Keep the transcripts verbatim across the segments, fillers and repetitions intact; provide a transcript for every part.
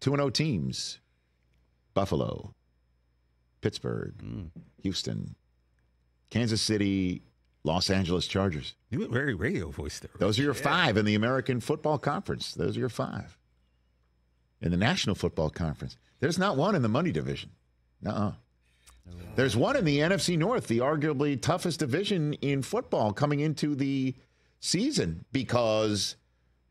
two and oh teams. Buffalo, Pittsburgh, mm. Houston, Kansas City, Los Angeles Chargers. You went very radio voice there. Right? Those are your yeah. five in the American Football Conference. Those are your five. In the National Football Conference, there's not one in the money division. Uh-uh. There's one in the N F C North, the arguably toughest division in football coming into the season, because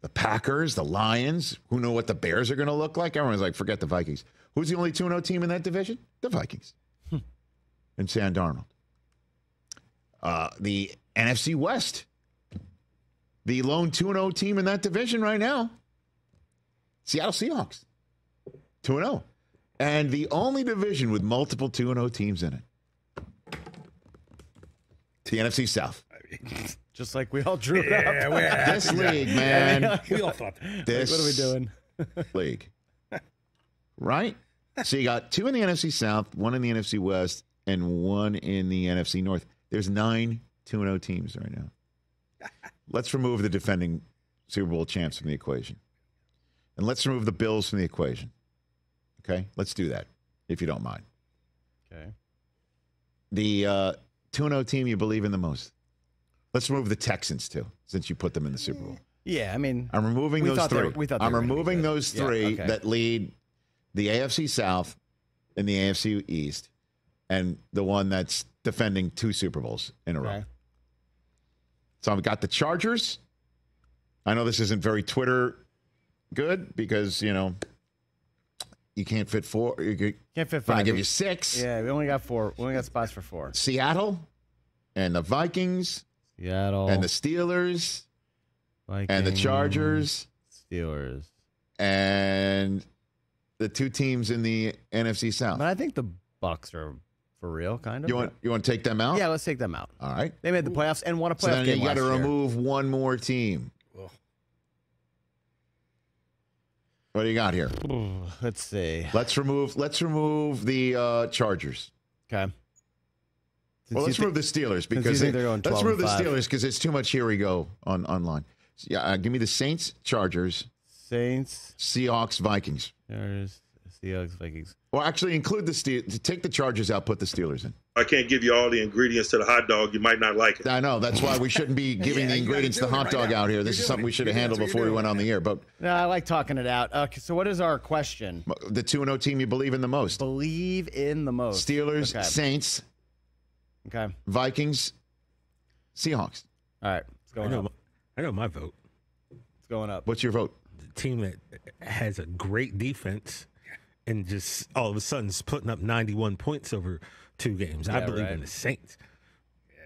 the Packers, the Lions, who know what the Bears are going to look like? Everyone's like, forget the Vikings. Who's the only two and oh team in that division? The Vikings hmm. and Sam Darnold. Uh, the N F C West, the lone two and oh team in that division right now, Seattle Seahawks, two and oh. And the only division with multiple two and oh teams in it, the N F C South. Just like we all drew yeah, it up. We're this league, man. Yeah, we all thought that. This like, what are we doing? League. Right? So you got two in the N F C South, one in the N F C West, and one in the N F C North. There's nine two and oh teams right now. Let's remove the defending Super Bowl champs from the equation. And let's remove the Bills from the equation. Okay? Let's do that, if you don't mind. Okay. The uh, two and oh team you believe in the most. Let's remove the Texans, too, since you put them in the Super Bowl. Yeah, I mean. I'm removing those three. Were, I'm removing those three yeah, okay. that lead the A F C South and the A F C East and the one that's defending two Super Bowls in a row. Okay. So I've got the Chargers. I know this isn't very Twitter good, because, you know, you can't fit four. You can't fit five. I give you six. Yeah, we only got four. We only got spots for four. Seattle and the Vikings. Seattle. And the Steelers. Vikings, and the Chargers. Steelers. And the two teams in the N F C South. But I think the Bucs are for real, kind of. You want you want to take them out? Yeah, let's take them out. All right. They made the playoffs and won a playoff so then game. You got to remove one more team. What do you got here? Let's see. Let's remove. Let's remove the uh, Chargers. Okay. Since well, let's remove the Steelers because they, let's remove the Steelers because it's too much. Here we go on online. Yeah, uh, give me the Saints, Chargers, Saints, Seahawks, Vikings. There's Seahawks, Vikings. Well, actually, include the Steelers. Take the Chargers out. Put the Steelers in. I can't give you all the ingredients to the hot dog. You might not like it. I know. That's why we shouldn't be giving yeah, the ingredients to the hot right dog now. Out here. This you're is something we should have handled before we went on the air. But no, I like talking it out. Okay, so what is our question? The two and oh team you believe in the most. Believe in the most. Steelers, okay. Saints, okay, Vikings, Seahawks. All right. It's going I up. My, I know my vote. It's going up. What's your vote? The team that has a great defense and just all of a sudden is putting up ninety-one points over two games. Yeah, I believe right. in the Saints.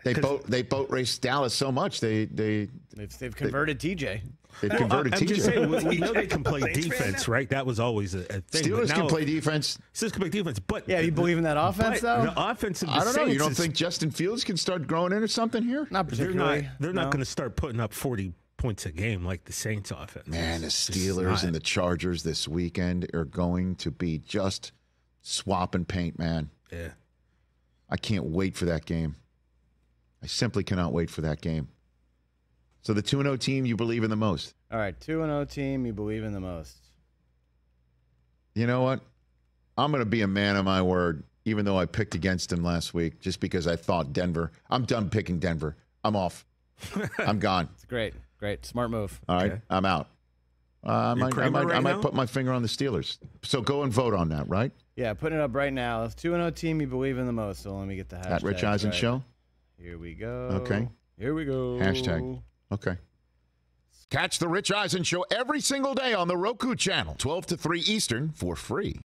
They boat they boat race Dallas so much they they they've, they've converted they, T J. They've converted T J. I'm just saying, we, we know they can play defense, right? That was always a, a thing. Steelers now, can play defense. Steelers can play defense, but yeah, you believe in that offense though? The offense of the I don't Saints know. You don't is, think Justin Fields can start growing in or something here? Not particularly. They're not, they're no. not going to start putting up forty points a game like the Saints offense. Man, the Steelers and the Chargers this weekend are going to be just swap and paint, man. Yeah. I can't wait for that game. I simply cannot wait for that game. So the two and oh team you believe in the most. All right, two and oh team you believe in the most. You know what? I'm going to be a man of my word, even though I picked against them last week just because I thought Denver. I'm done picking Denver. I'm off. I'm gone. It's great. Great. Smart move. All right, okay. I'm out. Uh, I might, I might, right I might put my finger on the Steelers. So go and vote on that, right? Yeah, putting it up right now. It's two and oh team you believe in the most. So let me get the hashtag. At Rich Eisen right. Show. Here we go. Okay. Here we go. Hashtag. Okay. Catch the Rich Eisen Show every single day on the Roku channel, twelve to three Eastern, for free.